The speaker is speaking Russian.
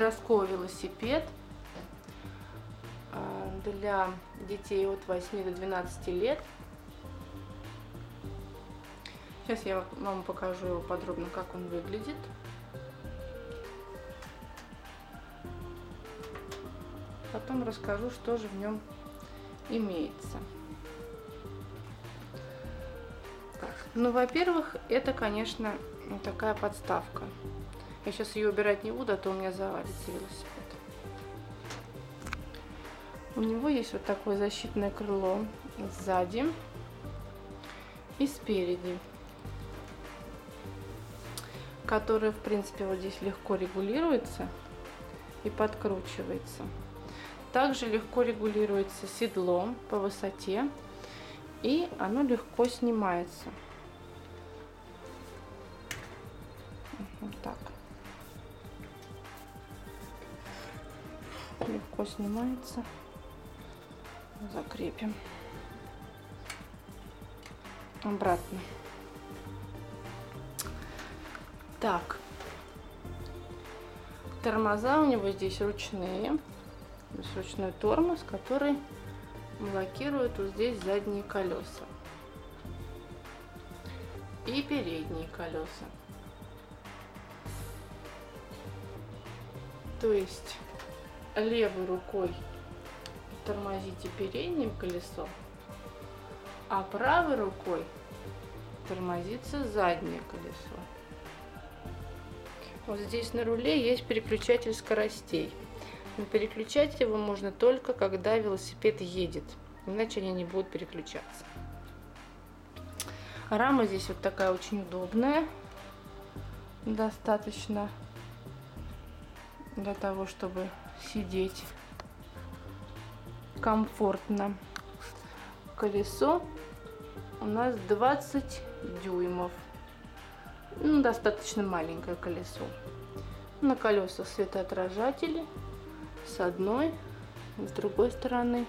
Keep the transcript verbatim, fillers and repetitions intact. подростковый велосипед для детей от восьми до двенадцати лет. Сейчас я вам покажу его подробно, как он выглядит. Потом расскажу, что же в нем имеется. Ну, во-первых, это, конечно, такая подставка. Я сейчас ее убирать не буду, а то у меня завалится велосипед. У него есть вот такое защитное крыло сзади и спереди, которое, в принципе, вот здесь легко регулируется и подкручивается. Также легко регулируется седло по высоте, и оно легко снимается. Вот так. Легко снимается. Закрепим обратно. Так. Тормоза у него здесь ручные. Здесь ручной тормоз, который блокирует вот здесь задние колеса и передние колеса. То есть левой рукой тормозите передним колесом, а правой рукой тормозится заднее колесо. Вот здесь на руле есть переключатель скоростей. Но переключать его можно только когда велосипед едет, иначе они не будут переключаться. Рама здесь вот такая очень удобная, достаточно для того, чтобы сидеть комфортно. Колесо у нас двадцать дюймов, ну, достаточно маленькое колесо. На колесах светоотражатели с одной, с другой стороны.